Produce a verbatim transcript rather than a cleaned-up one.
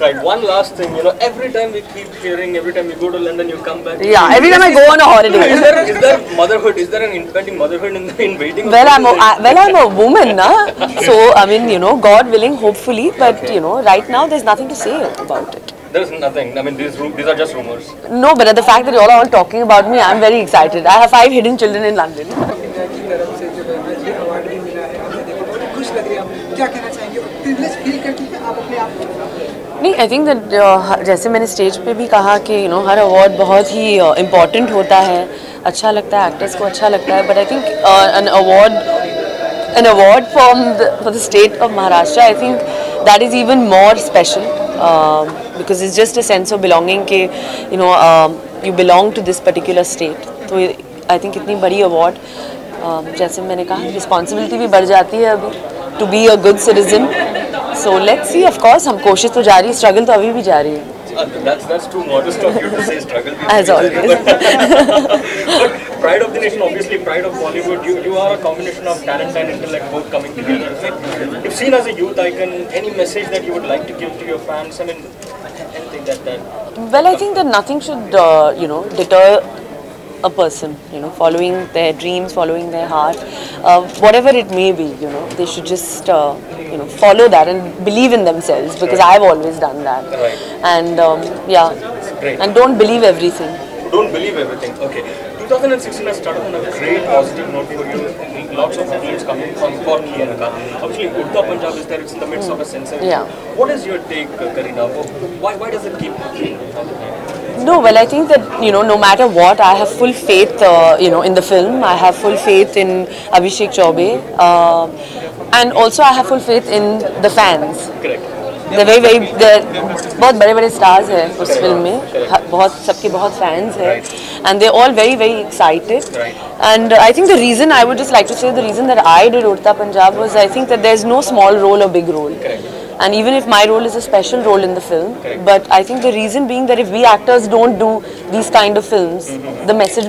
Right, one last thing, you know, every time we keep hearing, every time you go to London, you come back. Yeah, every time I go on a holiday. Is there, is there motherhood, is there an impending motherhood in, in waiting? Well, I'm a, I, well, I'm a woman, na? So, I mean, you know, God willing, hopefully, but, okay. you know, right now, there's nothing to say about it. There's nothing. I mean, these, these are just rumors. No, but the fact that you all are all talking about me, I'm very excited. I have five hidden children in London. I think that uh, जैसे मैंने stage पे भी कहा कि you know her award बहुत ही uh, important होता है, अच्छा लगता है actors को अच्छा लगता है, but I think uh, an award an award from the, for the state of Maharashtra, I think that is even more special uh, because it's just a sense of belonging के you know uh, you belong to this particular state. तो I think इतनी बड़ी award uh, जैसे मैंने कहा responsibility भी बढ़ जाती है अभी to be a good citizen. So let's see, of course, हम कोशिश तो जारी, struggle तो अभी भी जारी है. That's that's too modest of you to say struggle. As always. But pride of the nation, obviously, pride of Bollywood. You you are a combination of talent and intellect both coming together. If seen as a youth icon, any message that you would like to give to your fans? I mean, anything that that. Well, I think that nothing should uh, you know deter a person, you know, following their dreams, following their heart, uh, whatever it may be, you know, they should just, uh, you know, follow that and believe in themselves because right. I've always done that. Right. And um, yeah, great. And don't believe everything. Don't believe everything. Okay. twenty sixteen has started on a great positive note for you. Lots of athletes coming from for Kiyanaka. Actually, Udta Punjab is there. It's in the midst mm. of a censorship. Yeah. What is your take, Kareena? Why why does it keep happening? No, well, I think that, you know, no matter what, I have full faith, uh, you know, in the film. I have full faith in Abhishek Chaubey. Uh, and also I have full faith in the fans. Correct. They're very, very, they're बहुत बड़े-बड़े stars हैं उस film में. बहुत सबके बहुत fans हैं. And they're all very, very excited. And I think the reason, I would just like to say, the reason that I did Udta Punjab was I think that there's no small role or big role. And even if my role is a special role in the film, okay. But I think the reason being that if we actors don't do these kind of films, mm-hmm. the message